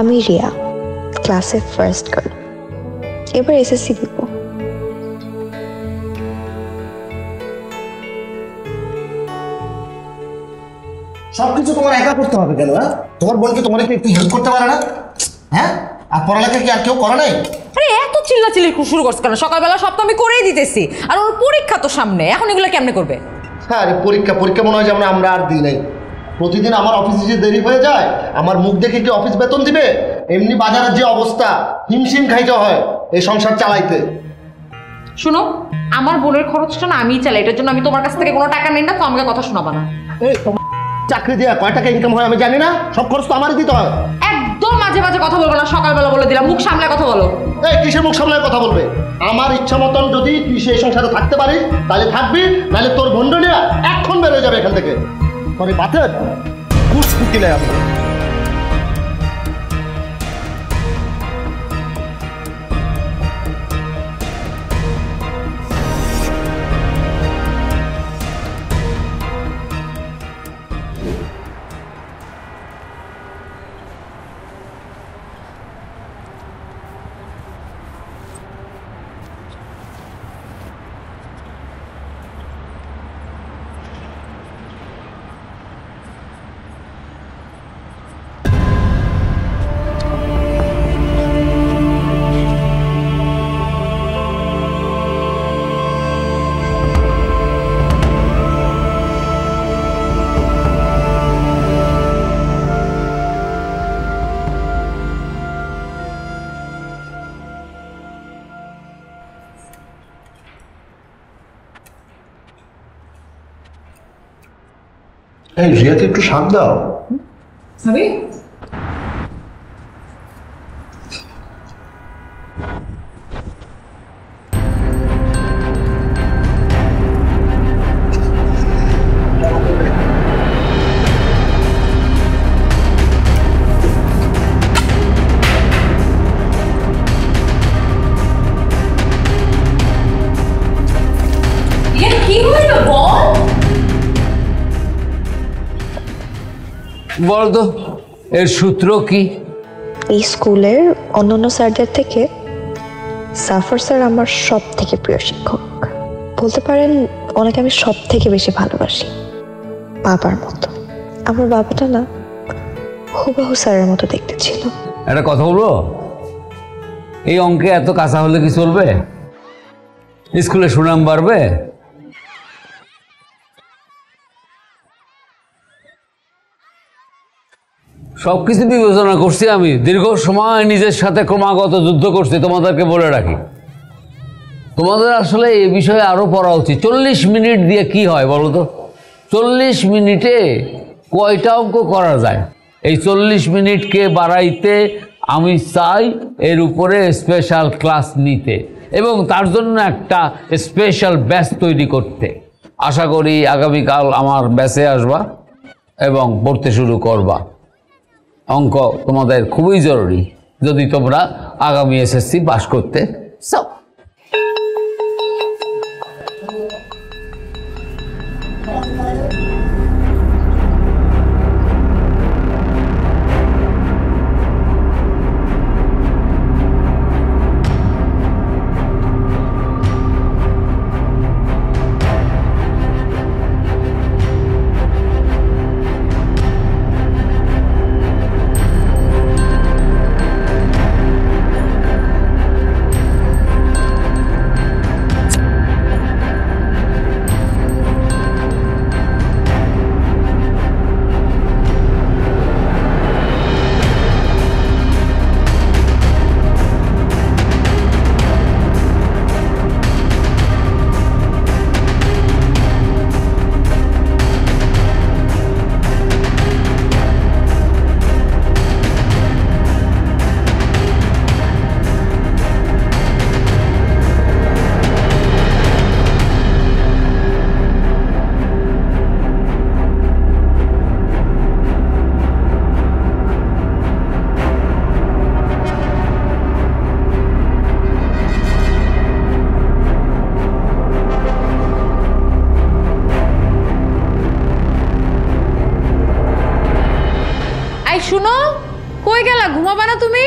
আমি রিয়া, ক্লাসে first girl, এবার এসএসসি দিব। সবকিছু তোমার একা করতে হবে কেন? তোমার বোনকে তোমার একটু হেল্প করতে পারে না? হ্যাঁ, আর পড়ালেখা কি আর কেউ করে নাই? আরে এত চিল্লাচিল্লি শুরু করছ কেন? সকালবেলা সব তো আমি করেই দিতেছি, আর ওর পরীক্ষা তো সামনে, এখন এগুলো কেমনে করবে? হ্যাঁ, আরে পরীক্ষা মনে হয় যে আমরা আর দিই নাই। প্রতিদিন আমার অফিসে যে দেরি হয়ে যায়, আমার মুখ দেখে কি অফিস বেতন দিবে? এমনি বাজারের যে অবস্থা, হিমশিম খাইতে হয় এই সংসার চালাইতে। শুনো, আমার বোনের খরচটা না আমিই চালাই, এটার জন্য আমি তোমার কাছ থেকে কোনো টাকা নেই না, তো আমাকে কথা শোনাবা না। এই চাকরি দিয়ে কয় টাকা ইনকাম হয় আমি জানি না, সব খরচ তো আমারই দিতে হয়। একদম মাঝে মাঝে কথা বলবো না, সকালবেলা বলে দিলাম, মুখ সামলায় কথা বলো। এই কিসের মুখ সামলায় কথা বলবে? আমার ইচ্ছা মতন যদি তুই সেই সংসারে থাকতে পারিস তাহলে থাকবি, নাহলে তোর ভন্ডনিয়া এখন বের হয়ে যাবে এখান থেকে। পরে বাতে খুশ ফুটিলে আপনি রিয়াকে একটু শাক দাও। বলতো এর সূত্র কি? এই স্কুলের অন্যান্য স্যারদের থেকে জাফর স্যার আমার সব থেকে প্রিয় শিক্ষক, বলতে পারেন ওনাকে আমি সব থেকে বেশি ভালোবাসি, বাবার মতো। আমার বাবাটা না হুবহু স্যারের মতো দেখতে ছিল। একটা কথা বলবো, এই অঙ্কে এত কাঁচা হলে কি চলবে? স্কুলে সুনাম বাড়বে। সবকিছু বিবেচনা করছি আমি, দীর্ঘ সময় নিজের সাথে ক্রমাগত যুদ্ধ করছি। তোমাদেরকে বলে রাখি, তোমাদের আসলে এ বিষয়ে আরও পড়া উচিত। 40 মিনিট দিয়ে কি হয় বলো তো? 40 মিনিটে কয়টা অঙ্ক করা যায়? এই 40 মিনিটকে বাড়াইতে আমি চাই এর উপরে স্পেশাল ক্লাস নিতে, এবং তার জন্য একটা স্পেশাল ব্যাচ তৈরি করতে। আশা করি আগামীকাল আমার ব্যাচে আসবা এবং পড়তে শুরু করবা। অঙ্ক তোমাদের খুবই জরুরি যদি তোমরা আগামী এসএসসি পাস করতে চাও। কই গেলা? ঘুমাবা না তুমি?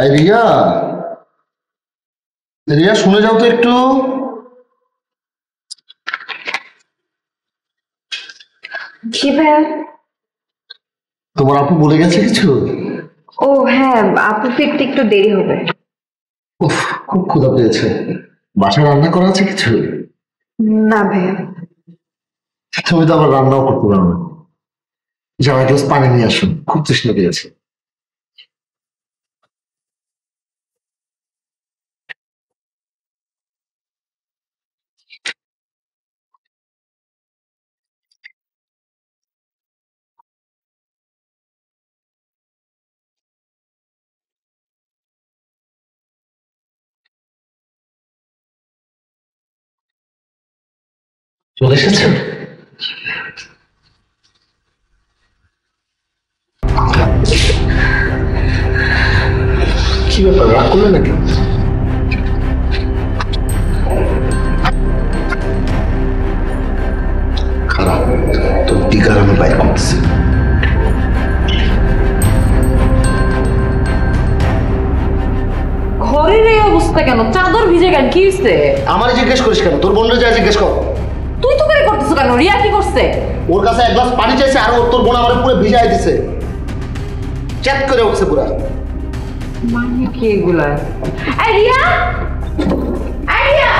এই রিয়া, রিয়া শুনে যাও তো একটু। জি ভাইয়া। তোমার আপু বলে গেছে কিছু? ও হ্যাঁ, আপু ফিরতে একটু দেরি হবে। উফ, খুব ক্ষুধা পেয়েছে। বাসায় রান্না করা আছে কিছু? না ভাইয়া। তুমি তো আবার রান্নাও করতে পারো না। যাও এক গ্লাস পানি নিয়ে আসুন, খুব তৃষ্ণা পেয়েছে। চলে এসেছে। কি ব্যাপার, রাগ করলে নাকি? খারাপ তো টিকার আমি বাইর করতেছি। ঘরের এই অবস্থা কেন? চাদর ভিজে কেন? কি হচ্ছে? আমার জিজ্ঞেস করিস কেন? তোর বোনরে যা জিজ্ঞেস কর। তুই তো করে করতেছ কেন? রিয়া কি করছে? ওর কাছে এক গ্লাস পানি চাইছে আর ওর তোর বোন আমারে পুরো ভিজায় দিছে। চেক করে উঠছে পুরো। মানে কি এগুলা? এই রিয়া, এই রিয়া,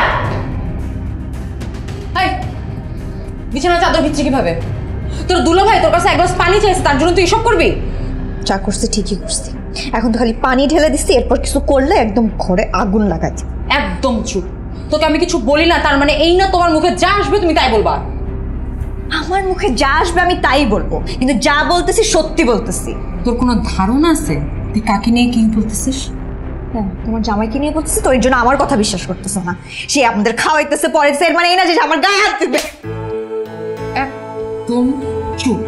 এই বিছানা চাদর ভিজছে কিভাবে? তোর দুলা ভাই তোর কাছে এক গ্লাস পানি চাইছে, তার জন্য তুই এসব করবি? যা করছিস ঠিকই করছিস। এখন তো খালি পানি ঢেলে দিছিস, এরপর কিছু করলে একদম ঘরে আগুন লাগাবি। একদম চুপ। তোকে আমি কিছু বলি না তার মানে এই না তোমার মুখে যা আসবে তুমি তাই বলবা? আমার মুখে যা আসবে আমি তাই বলবো, কিন্তু যা বলতেছি সত্যি বলতেছি। তোর কোনো ধারণা আছে তুই কাকে নিয়ে কি বলতেছিস? হ্যাঁ, তোমার জামাইকে নিয়ে বলতেছিস। তো এর জন্য আমার কথা বিশ্বাস করতেছ না? সে আমাদের খাওয়াইতেছে, পরে সে মানে এই না যে আমার গায়ে হাত দিবে। একদম চুপ।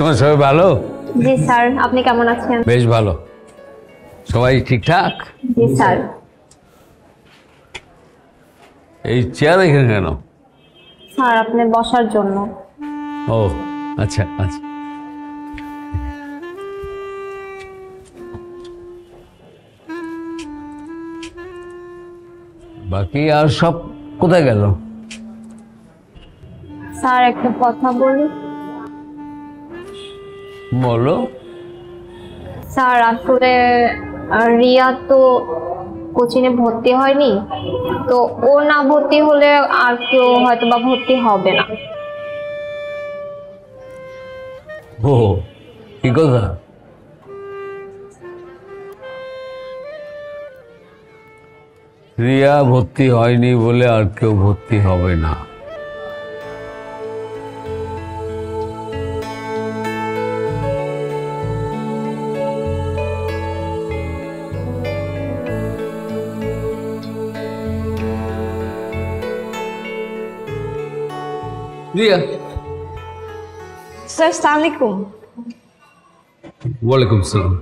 তোমার সবাই ভালো? জি স্যার, আপনি কেমন আছেন? বেশ ভালো। সবাই ঠিকঠাক? জি স্যার। এই চেয়ার এখানে কেন? স্যার আপনি বসার জন্য। ও আচ্ছা আচ্ছা। বাকি আর সব কোথায় গেল? স্যার একটা কথা বলি। বলো। স্যার আসলে রিয়া তো কোচিংয়ে ভর্তি হয়নি, তো ও না ভর্তি হলে আর কেউ হয়তো বা ভর্তি হবে না। ও কি কথা? রিয়া ভর্তি হয়নি বলে আর কেউ ভর্তি হবে না? স্যার আসসালামু আলাইকুম। ওয়ালাইকুম আসসালাম।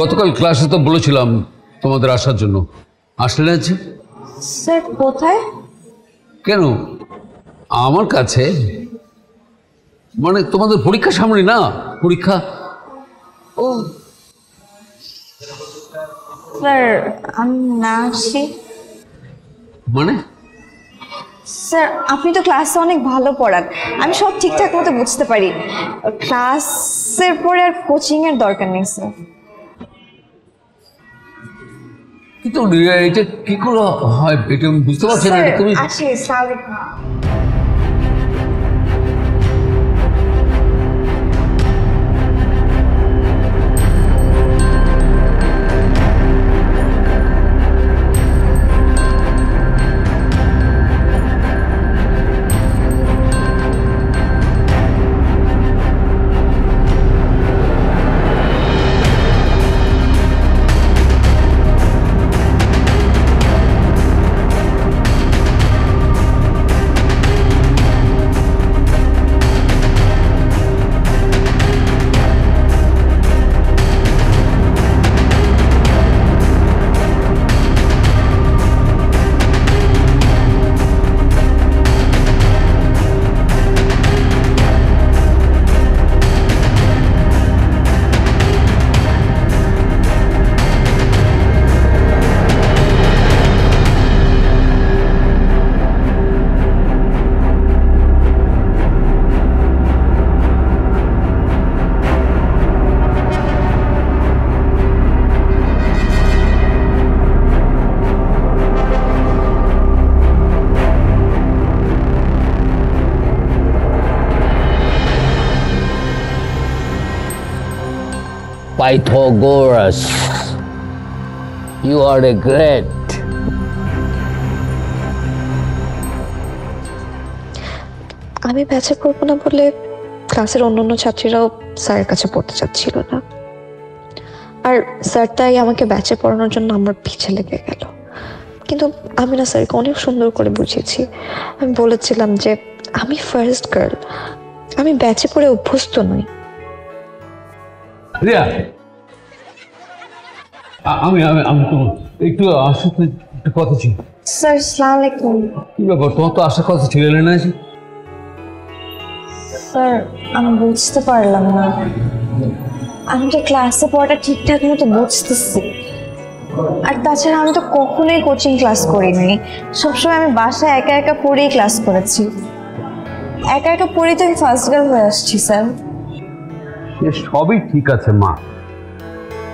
গতকাল ক্লাসে তো বলেছিলাম তোমাদের আসার জন্য, আসলে আছে? স্যার কোথায়? কেন আমার কাছে? মানে তোমাদের পরীক্ষা সামনে না? পরীক্ষা? ও স্যার আমি না আসি। মানে স্যার আপনি তো ক্লাসে অনেক ভালো পড়ান, আমি সব ঠিকঠাক মতো বুঝতে পারি। ক্লাসের পরে আর কোচিং এর দরকার নেই স্যার। কিন্তু এটা কি করে হয় এটা আমি বুঝতে পারছি না। তুমি আশিস স্বাগত। Pythagoras, you are a great. আমি ব্যাচে পড়ব না বলে ক্লাসের অন্যান্য ছাত্রীরাও স্যারের কাছে পড়তে চাচ্ছিল না, আর স্যার তাই আমাকে ব্যাচে পড়ানোর জন্য আমার পিছে লেগে গেল। কিন্তু আমি না স্যারকে অনেক সুন্দর করে বুঝিয়েছি। আমি বলেছিলাম যে আমি ফার্স্ট গার্ল, আমি ব্যাচে পড়ে অভ্যস্ত নই। রিয়া, আমি তো একটু আসার কথা ছিল। স্যার আসসালামু আলাইকুম। কি ব্যাপার, তোমার তো আসার কথা ছিল না? স্যার আমি বুঝতে পারলাম না, আমি তো ক্লাসে পড়াটা ঠিকঠাক মতো বুঝতেছি, আর তাছাড়া আমি তো কখনোই কোচিং ক্লাস করিনি, সবসময় আমি বাসায় একা একা পড়েই ক্লাস করেছি, একা একা পড়েই তো আমি ফার্স্ট গার্ল হয়ে আসছি। স্যার সবই ঠিক আছে মা,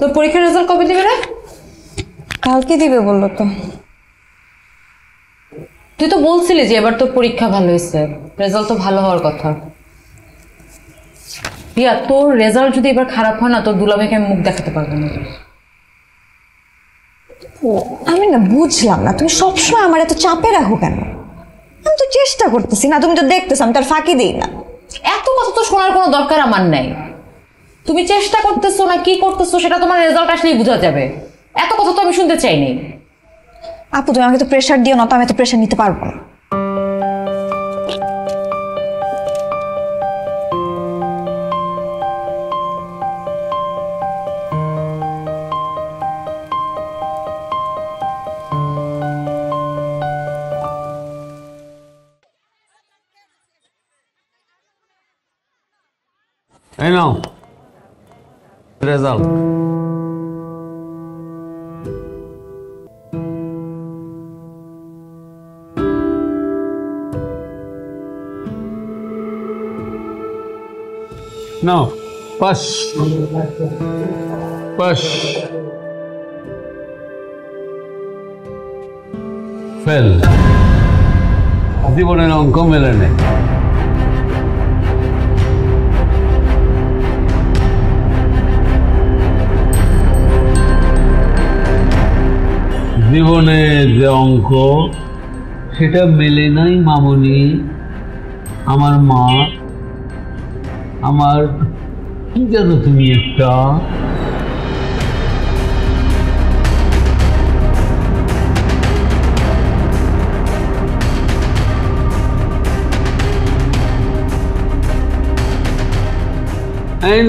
তোর পরীক্ষার রেজাল্ট কবে দিবে রে? কালকে দিবে বললো তো। তুই তো বলছিলি যে এবার তোর পরীক্ষা ভালো হয়েছে, রেজাল্ট তো ভালো হওয়ার কথা। রিয়া, তোর রেজাল্ট যদি এবার খারাপ হয় না, তোর দুলাভাইকে আমি মুখ দেখাতে পারবো না। আমি না বুঝলাম না, তুমি সবসময় আমার এত চাপে রাখো কেন? আমি তো চেষ্টা করতেছি না, তুমি তো দেখতেছো আমি তার ফাঁকি দিই না। এত কথা তো শোনার কোনো দরকার আমার নাই। তুমি চেষ্টা করতেছো না কি করতেছো সেটা তোমার রেজাল্ট আসলেই বোঝা যাবে। এত কথা তো আমি শুনতে চাইনি। আপু তুমি আমাকে তো প্রেশার দিও না, তো আমি তো প্রেশার নিতে পারবো না। এই নাও রেজাল্ট। নাও পাস পাস ফেল, জীবনের অঙ্ক মেলে নেই। জীবনের যে অঙ্ক সেটা মেলে নাই মামুনি। আমার মা আমার কি জানো তুমি একটা এই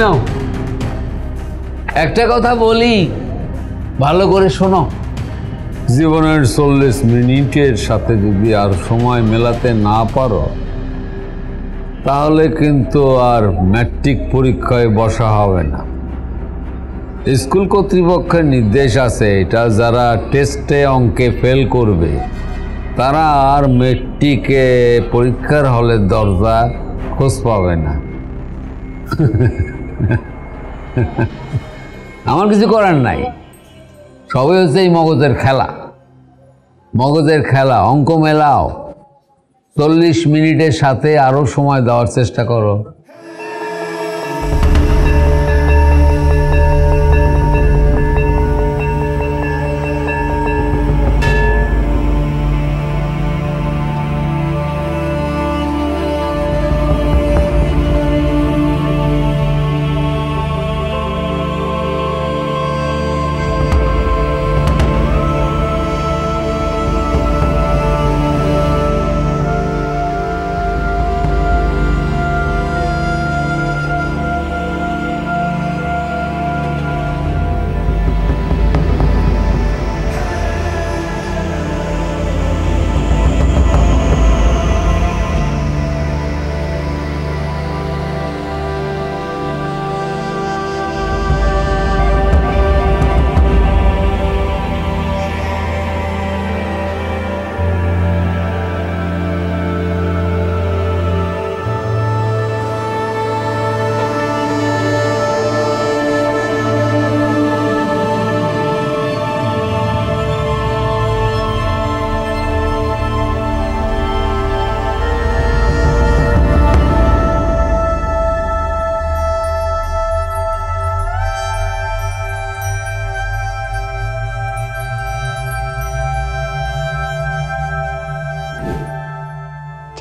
নাও একটা কথা বলি ভালো করে শোনো জীবনের 40 মিনিটের সাথে যদি আর সময় মেলাতে না পারো তাহলে কিন্তু আর ম্যাট্রিক পরীক্ষায় বসা হবে না স্কুল কর্তৃপক্ষের নির্দেশ আছে এটা যারা টেস্টে অঙ্কে ফেল করবে তারা আর ম্যাট্রিকে পরীক্ষার হলে দরজা খোঁজ পাবে না আমার কিছু করার নাই সবই হচ্ছে এই মগজের খেলা অঙ্ক মেলাও 40 মিনিটের সাথে আরো সময় দেওয়ার চেষ্টা করো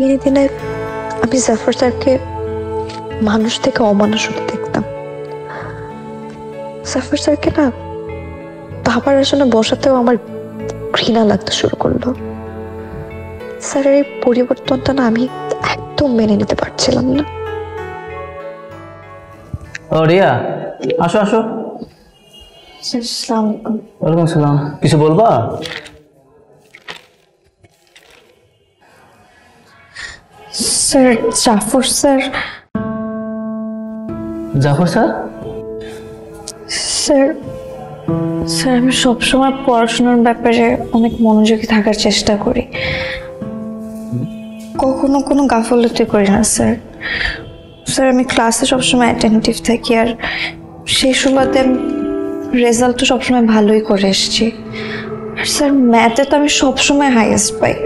দিনে দিনে আমি জাফর স্যারকে মানুষ থেকে অমানুষ হতে দেখতাম জাফর স্যারকে না বাবার আসনে বসাতেও আমার ঘৃণা লাগতে শুরু করলো স্যারের এই পরিবর্তনটা না আমি একদম মেনে নিতে পারছিলাম না ও রিয়া আসো আসো আসসালামু আলাইকুম ওয়া আলাইকুম আসসালাম কিছু বলবা sir Zafar sir Zafar sir sir sir আমি সবসময় পড়াশোনার ব্যাপারে অনেক মনোযোগী থাকার চেষ্টা করি কখনো কোনো গাফলতি করি না স্যার স্যার আমি ক্লাসে সবসময় অ্যাটেন্টিভ থাকি আর সেই সময়তে আমি রেজাল্ট তো সবসময় ভালোই করে এসেছি আর স্যার ম্যাথে তো আমি সবসময় হাইয়েস্ট পাই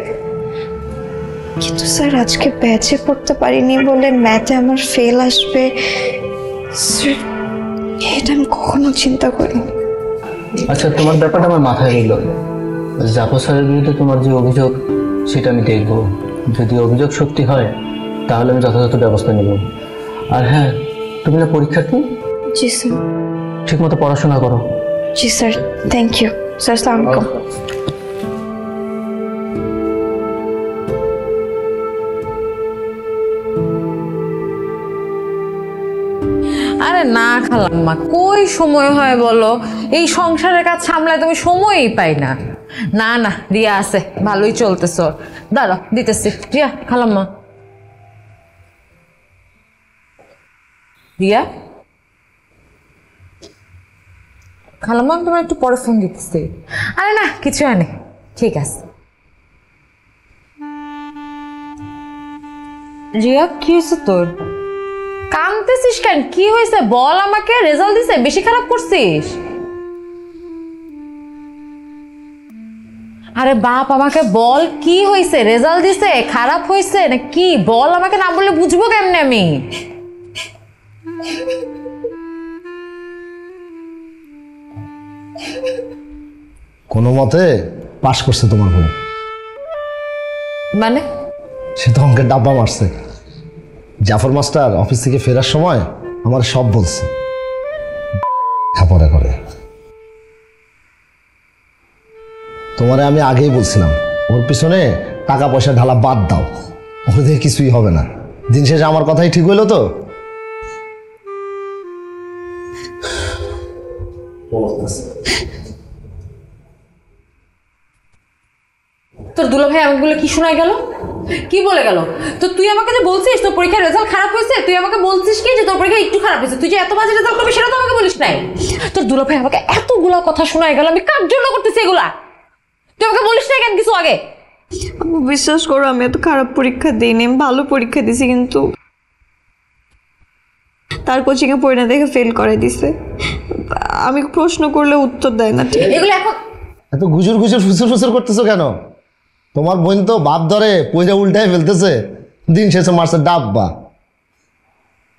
কিন্তু স্যার আজকে ব্যাচে পড়তে পারিনি বলে ম্যাথে আমার ফেল আসবে স্যার এটা আমি কখনো চিন্তা করি আচ্ছা তোমার ব্যাপারটা আমার মাথায় এল জাফর স্যারের বিরুদ্ধে তোমার যে অভিযোগ সেটা আমি দেখব যদি অভিযোগ সত্যি হয় তাহলে আমি যথাযথ ব্যবস্থা নেব আর হ্যাঁ তুমি না পরীক্ষার্থী জি স্যার ঠিকমতো পড়াশোনা করো জি স্যার থ্যাংক ইউ স্যার আসসালামু আলাইকুম না খালাম্মা কই সময় হয় বলো এই সংসারের কাজ সামলায় তুমি সময়ই পাই না না না রিয়া আছে ভালোই চলতেছ দাঁড়া দিতেছি রিয়া খালাম্মা রিয়া খালাম্মা আমি তোমার একটু পরে ফোন দিতেছি আরে না কিছু আনে ঠিক আছে রিয়া কি হয়েছে তোর কানতেছিস কেন কি হয়েছে বল আমাকে রেজাল্ট দিছে বেশি খারাপ করছিস আরে বাপ আমাকে বল কি হয়েছে রেজাল্ট দিছে খারাপ হয়েছে না কি বল আমাকে না বললে বুঝবো কেমনে আমি কোনো মতে পাশ করছে তোমার বোন মানে সে তো অঙ্কের ডাব্বা মারছে জাফর মাস্টার অফিস থেকে ফেরার সময় আমার সব বলছে, ঝাপড়া করে। তোমারে আমি আগেই বলছিলাম ওর পিছনে টাকা পয়সা ঢালা বাদ দাও, ওর দিয়ে কিছুই হবে না। দিন শেষে আমার কথাই ঠিক হইল তো? তোর দুলা ভাই আমাকে কি শোনাই গেল, কি বলে গেল? তো তুই আমাকে যে বলছিস তোর পরীক্ষার রেজাল্ট খারাপ হয়েছে, তুই আমাকে বলছিস কি যে তোর পরীক্ষা একটু খারাপ হয়েছে, তুই যে এত বাজে রেজাল্ট করবি সেটা তো আমাকে বলিস নাই। তোর দুলা ভাই আমাকে এতগুলো কথা শোনাই গেল, আমি কার জন্য করতেছি এগুলা? তুই আমাকে বলিস না কেন কিছু আগে? বিশ্বাস করো আমি এত খারাপ পরীক্ষা দিইনি, আমি ভালো পরীক্ষা দিছি, কিন্তু তার কোচিংয়ে পড়ে না দেখে ফেল করে দিছে। আমি প্রশ্ন করলে উত্তর দেয় না। এগুলো এখন এত গুজুর গুজুর ফুসুর ফুসুর করতেছো কেন? তোমার বোন তো বাপ ধরে পয়সা উল্টায় ফেলতেছে, দিন শেষে মারছে ডাব্বা।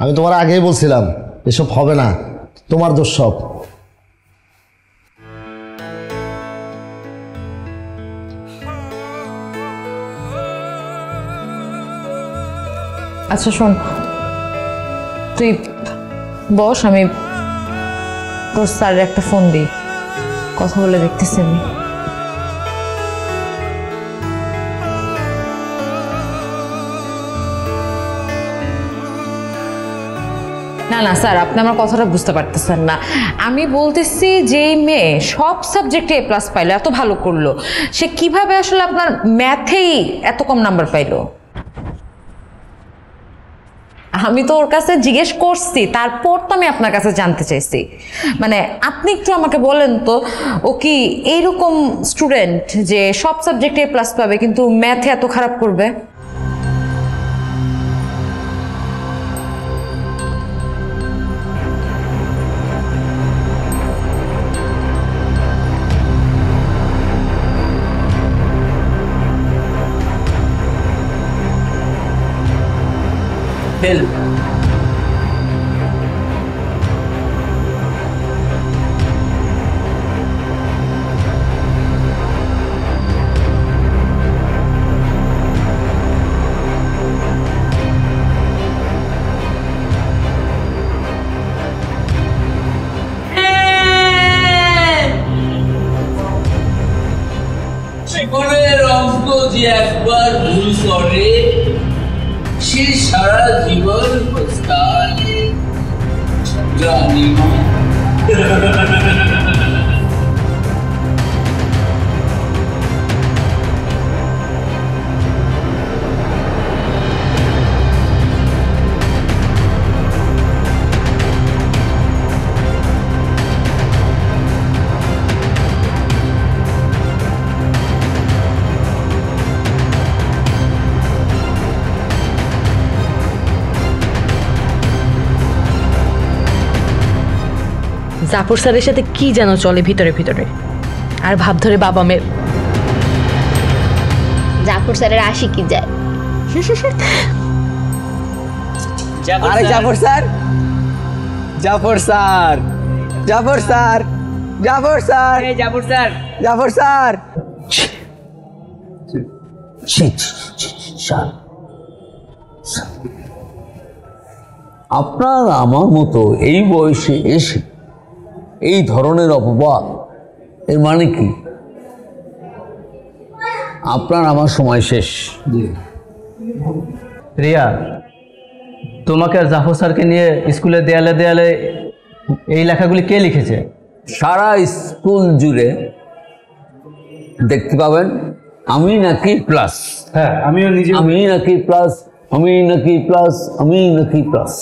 আমি তোমার আগেই বলছিলাম এসব হবে না, তোমার দোষ সব। আচ্ছা শোন, তুই বস, আমি তোর স্যারের একটা ফোন দিই, কথা বলে দেখতেছি আমি। না না স্যার, আপনি আমার কথাটা বুঝতে পারতেছেন না। আমি বলতেছি যে মেয়ে সব সাবজেক্টে এ প্লাস পাইলো, এত ভালো করলো, সে কিভাবে আসলে আপনার ম্যাথেই এত কম নাম্বার পাইলো? আমি তো ওর কাছে জিজ্ঞেস করছি, তারপর তো আমি আপনার কাছে জানতে চাইছি। মানে আপনি একটু আমাকে বলেন তো, ও কি এইরকম স্টুডেন্ট যে সব সাবজেক্টে এ প্লাস পাবে কিন্তু ম্যাথে এত খারাপ করবে? ত্রিকোণের অঙ্ক যে একবার ভুল করে সে সারা জীবন জাফর স্যারের সাথে কি যেন চলে ভিতরে ভিতরে, আর ভাব ধরে বাবা মেয়ে। জাফর স্যারের আশি কি যায়, আরে Zafar sir, Zafar sir, Zafar sir, Zafar sir, Zafar sir, Zafar sir, আপনার আমার মতো এই বয়সে এসে এই ধরনের অপবাদ, এর মানে কি? আপনার আমার সময় শেষ। রিয়া, তোমাকে আর জাফর স্যারকে নিয়ে স্কুলে দেয়ালে দেয়ালে এই লেখাগুলি কে লিখেছে? সারা স্কুল জুড়ে দেখতে পাবেন আমি নাকি প্লাস, হ্যাঁ আমিও নিজে, আমি নাকি প্লাস, আমি নাকি প্লাস, আমি নাকি প্লাস।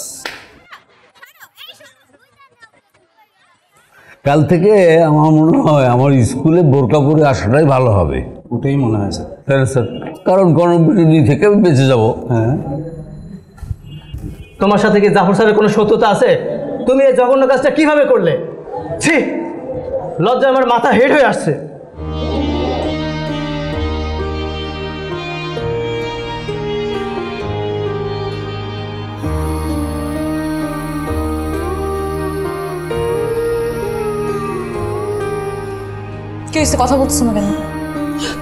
কাল থেকে আমার মনে হয় আমার স্কুলে বোরকা পরে আসাটাই ভালো হবে, ওটাই মনে হয় স্যার, কারণ গণবিরোধী থেকে আমি বেঁচে যাবো। হ্যাঁ, তোমার সাথে কি জাফর স্যারের কোনো সত্যতা আছে? তুমি এই জঘন্য কাজটা কিভাবে করলে? ছি, লজ্জা আমার মাথা হেড হয়ে আসছে। কথা বলতেছো না কেন?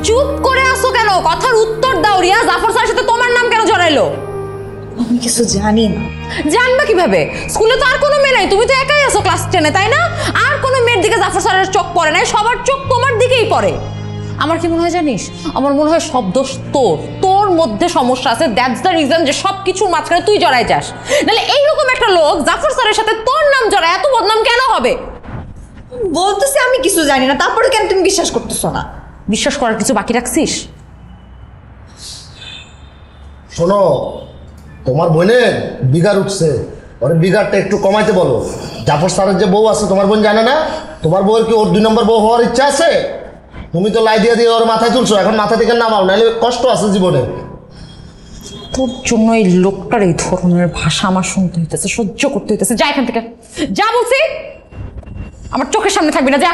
চুপ করে আসো কেন? কথার উত্তর দাও রিয়া। জাফর স্যারের সাথে তোমার নাম কেন জড়াইলো? আমি কিছু জানি না। জানবা কিভাবে? স্কুলে তো আর কোনো মেয়ে নাই, তুমি তো একাই আছো ক্লাস 10-এ, তাই না? আর কোনো মেয়ের দিকে জাফর স্যারের চোখ পড়ে না, সবার চোখ তোমার দিকেই পড়ে। আমার কি মনে হয় জানিস, আমার মনে হয় সব দোষ তোর, তোর মধ্যে সমস্যা আছে। দ্যাটস দ্য রিজন যে সব কিছুর মাঝখানে তুই জড়ায় যাস। নাহলে এইরকম একটা লোক জাফর স্যারের সাথে তোর নাম জড়ায়, এত বদনাম কেন হবে? বলতেছি আমি কিছু জানি না, তারপরে কেন তুমি বিশ্বাস করতেছো না? বিশ্বাস করার কিছু বাকি রাখছিস? শোনো, তোমার বোনের বিগার উঠছে, ওর বিগারটা একটু কমাইতে বলো। জাফর স্যারের যে বউ আছে তোমার বোন জানে না? তোমার বউয়ের কি ওর 2 নম্বর বউ হওয়ার ইচ্ছা আছে? তুমি তো লাই দিয়ে দিয়ে ওর মাথায় তুলছো, এখন মাথা থেকে নামাও, নাহলে কষ্ট আছে জীবনে। তোর জন্য এই লোকটার এই ধরনের ভাষা আমার শুনতে হইতেছে, সহ্য করতে হইতেছে। যা এখান থেকে, যা বলছি, আমার চোখের সামনে থাকবি না, যা।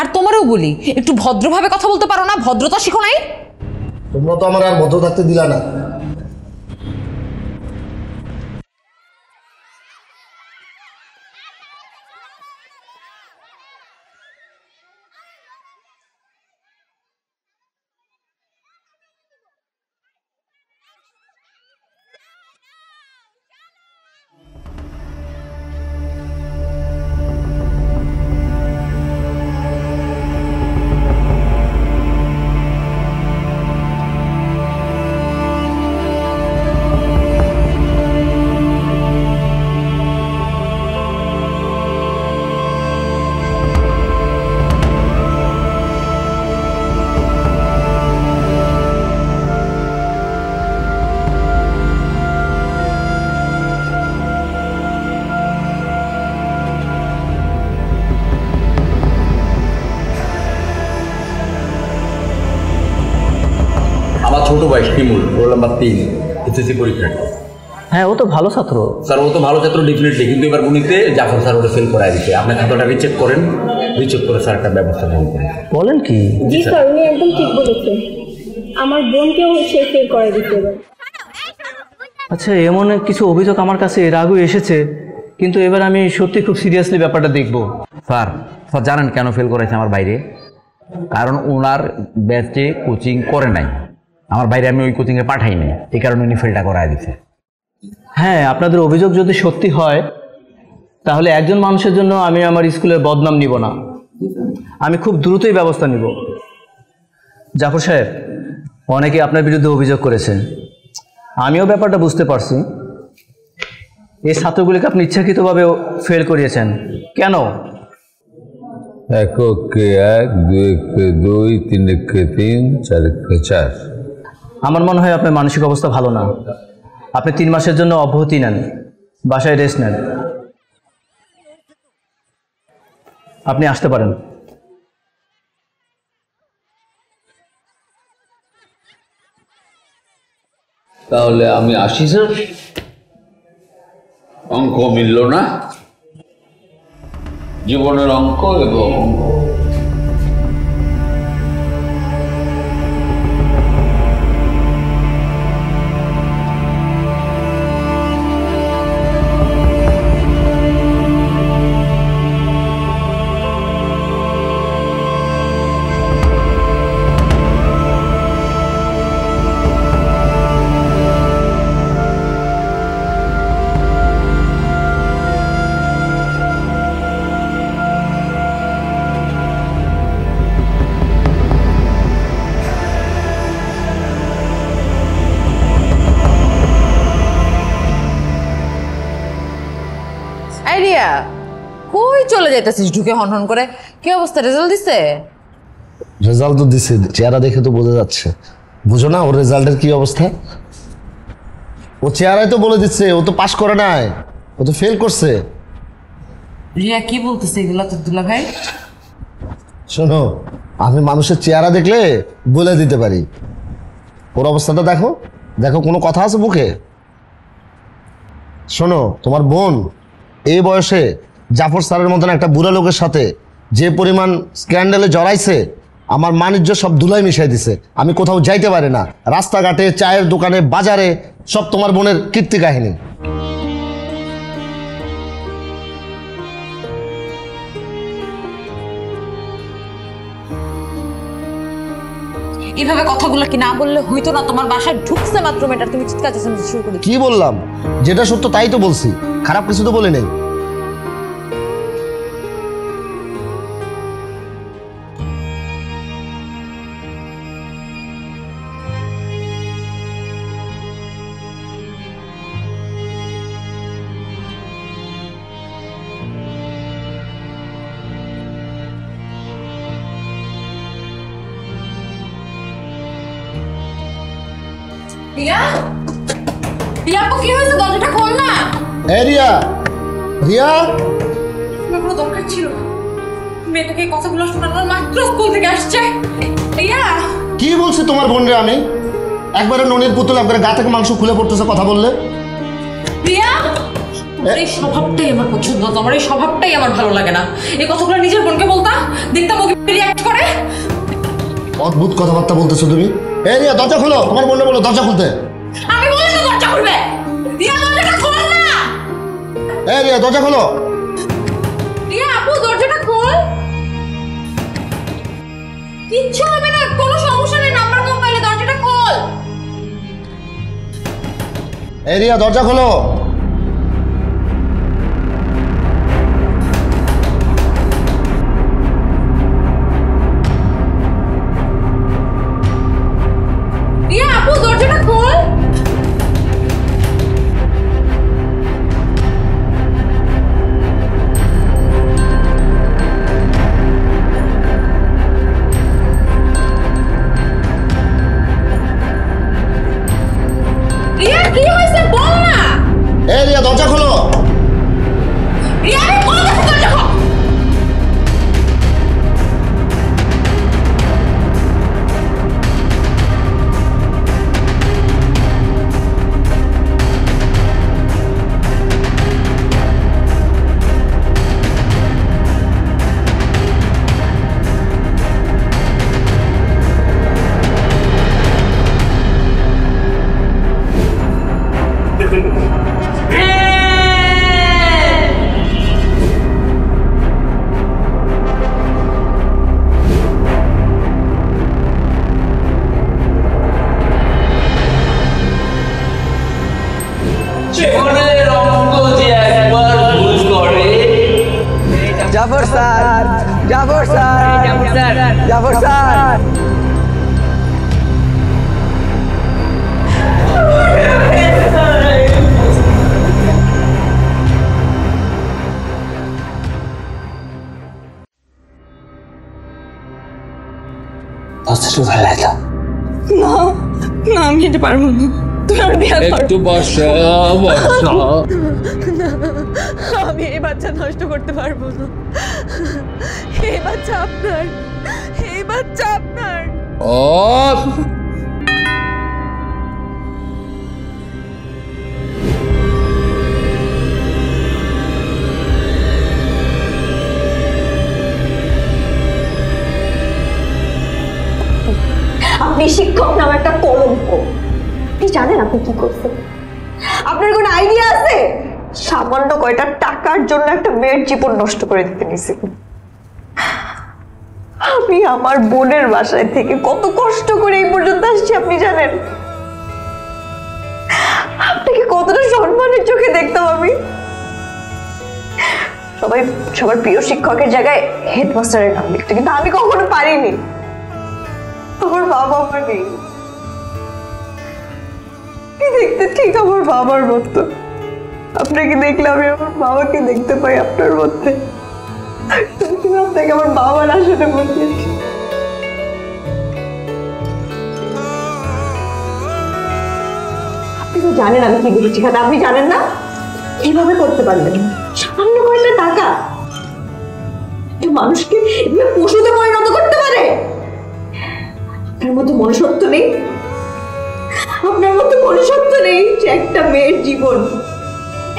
আর তোমারও বলি, একটু ভদ্রভাবে কথা বলতে পারো না? ভদ্রতা শিখো নাই? তোমরা তো আমার আর ভদ্র থাকতে দিলা না। হ্যাঁ, ও তো ভালো ছাত্র স্যার, ও তো ভালো ছাত্র ডেফিনেটলি, কিন্তু এবার গণিতে জাফর স্যার ওটা ফেল করায় দিচ্ছে। আপনার খাতাটা রিচেক করেন, রিচেক করে স্যার একটা ব্যবস্থা গ্রহণ করেন। বলেন কি? জি স্যার, উনি একদম ঠিক বলেছেন, আমার বোনকেও সে ফেল করায় দিচ্ছে। আচ্ছা, এমন কিছু অভিযোগ আমার কাছে এর আগেও এসেছে, কিন্তু এবার আমি সত্যি খুব সিরিয়াসলি ব্যাপারটা দেখব। স্যার, স্যার জানেন কেন ফেল করেছে আমার বাইরে? কারণ ওনার ব্যাচে কোচিং করে নাই, আমার বাইরে আমি ওই কোচিংয়ে পাঠাই নাই, এই কারণে উনি ফেলটা করায় দিচ্ছে। হ্যাঁ, আপনাদের অভিযোগ যদি সত্যি হয় তাহলে একজন মানুষের জন্য আমি আমার স্কুলের বদনাম নিব না, আমি খুব দ্রুতই ব্যবস্থা নিব। জাফর সাহেব, অনেকে আপনার বিরুদ্ধে অভিযোগ করেছে, আমিও ব্যাপারটা বুঝতে পারছি। এই ছাত্রগুলিকে আপনি ইচ্ছাকৃতভাবে ফেল করিয়েছেন, কেন? 1 কে 1, 2 কে 2, 3 কে 3, 4 কে 4। আমার মনে হয় আপনার মানসিক অবস্থা ভালো না। আপনি 3 মাসের জন্য অব্যাহতি নেন, বাসায় রেস্ট নেন, আপনি আসতে পারেন। তাহলে আমি আসি স্যার, অঙ্ক মিলল না, জীবনের অঙ্ক এবং আমি মানুষের চেহারা দেখলে বলে দিতে পারি। ওর অবস্থাটা দেখো, দেখো কোনো কথা আছে মুখে? শোনো, তোমার বোন এই বয়সে জাফর স্যারের মতন একটা বুড়া লোকের সাথে যে পরিমাণ স্ক্যান্ডালে জড়াইছে, আমার মানিজ্য সব ধুলাই মিশাই দিছে। আমি কোথাও যাইতে পারি না, রাস্তাঘাটে, চায়ের দোকানে, বাজারে, সব তোমার বোনের কীর্তি কাহিনী। এইভাবে কথাগুলো কি না বললে হইতো না? তোমার বাসায় ঢুকছে মাত্র মেয়েটা তুমি চিৎকার চেঁচামেচি শুরু করে। কি বললাম? যেটা সত্য তাই তো বলছি, খারাপ কিছু তো বলে নেই। কি বলছি তোমার বোন রে আমি? একবারে ননের পুতুল, একবারে গা থেকে মাংস খুলে পড়তেছে কথা বললে। রিয়া, তোমার এই স্বভাবটাই আমার পছন্দ, তোমার এই স্বভাবটাই আমার ভালো লাগে না। এই কথাগুলো নিজের বোনকে বলতা, দেখতাম ওকে রিঅ্যাক্ট করে। অদ্ভুত কথাবার্তা বলতেছো তুমি। এই রিয়া দরজা খোলো, তোমার বোনকে বলো দরজা খুলতে। আমি বলি না দরজা খুলবে। রিয়া দরজাটা খোল না। এই রিয়া দরজা খোলো। রিয়া আপু দরজাটা খোল। কিচ্ছু হবে না, কোনো সমস্যা নেই, নাম্বার কম পাইলে দরজাটা খোল। এই রিয়া দরজা খোলো। আপনি শিক্ষক নাম একটা কলঙ্ক। আপনি জানেন আপনি কি করছেন? আপনার কোন আইডিয়া আছে? সামান্য কয়টা টাকার জন্য একটা মেয়ের জীবন নষ্ট করে দিতে নিয়েছিল। আমি আমার বোনের বাসায় থেকে কত কষ্ট করে এই পর্যন্ত আসছি আপনি জানেন? আপনাকে কতটা সম্মানের চোখে দেখতাম আমি। সবাই সবার প্রিয় শিক্ষকের জায়গায় হেডমাস্টারের নাম লিখতো, কিন্তু আমি কখনো পারিনি। আমার বাবা আমার নেই, দেখতে ঠিক আমার বাবার মতো। আপনাকে দেখলে আমি আমার বাবাকে দেখতে পাই আপনার মধ্যে। আপনাকে আমার বাবার আসলে বলছি। আপনি তো জানেন আমি কি বলছি, খাতা আপনি জানেন না? এইভাবে করতে পারবেন সামান্য কয়টা টাকা মানুষকে পশুতে পরিণত করতে পারে? আপনার মতো মনুষ্যত্ব নেই, আপনার মতো মনুষ্যত্ব নেই। একটা মেয়ের জীবন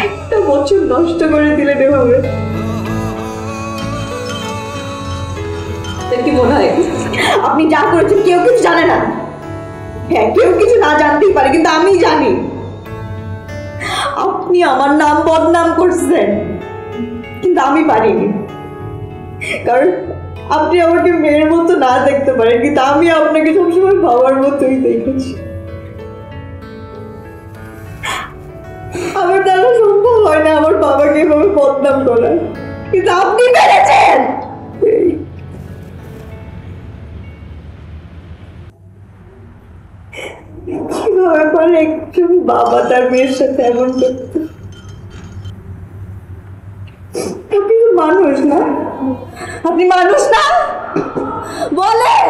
একটা বছর নষ্ট করে দিলেন এভাবে। কি মনে হয় আপনি যা করেছেন কেউ কিছু জানে না? হ্যাঁ, কেউ কিছু না জানতেই পারে, কিন্তু আমি জানি। আপনি আমার নাম বদনাম করছেন, কিন্তু আমি পারিনি। কারণ আপনি আমাকে মেয়ের মতো না দেখতে পারেন, কিন্তু আমি আপনাকে সবসময় বাবার মতোই দেখেছি। আমার দ্বারা সম্ভব হয় না আমার বাবাকে এভাবে বদনাম করা, কিন্তু আপনি পেরেছেন। কিভাবে পারে একজন বাবা তার মেয়ের সাথে এমন করতে? আপনি তো মানুষ না, আপনি মানুষ না বলেন।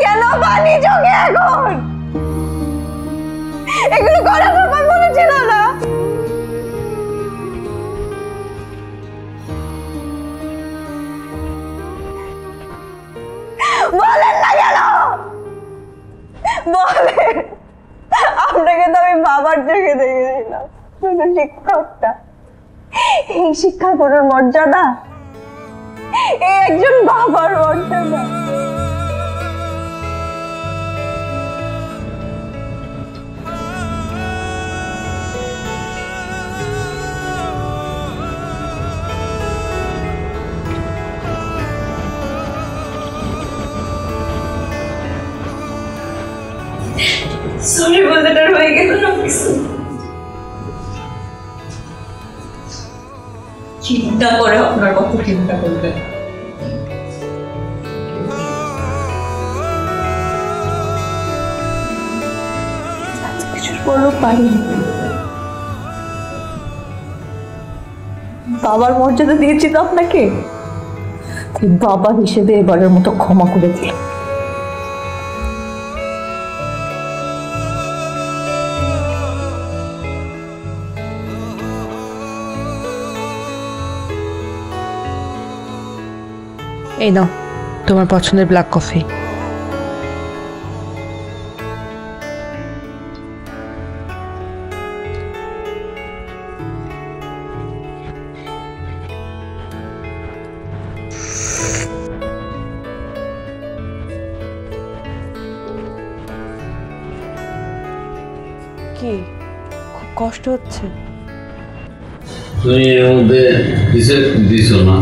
কেন পানি চোখে? এখন এগুলো করার ব্যাপার মনে ছিল না। বলেন না কেন, বলেন। আপনাকে তো আমি বাবার চোখে দেখেছিলাম, শিক্ষকটা। এই শিক্ষা করার মর্যাদা, এই একজন বাবার মর্যাদা। সরি বলতে ডর হয়ে গেল না কিছু। চিন্তা করে আপনার কত চিন্তা করবেন। বাবার মর্যাদা দিয়েছি তো আপনাকে, বাবা হিসেবে এবারের মতো ক্ষমা করে দিল। এই নাও তোমার পছন্দের ব্ল্যাক কফি। কি খুব কষ্ট হচ্ছে? তুমি এর মধ্যে দিছো না?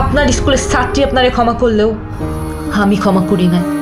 আপনার স্কুলের ছাত্রী আপনারে ক্ষমা করলেও আমি ক্ষমা করি না।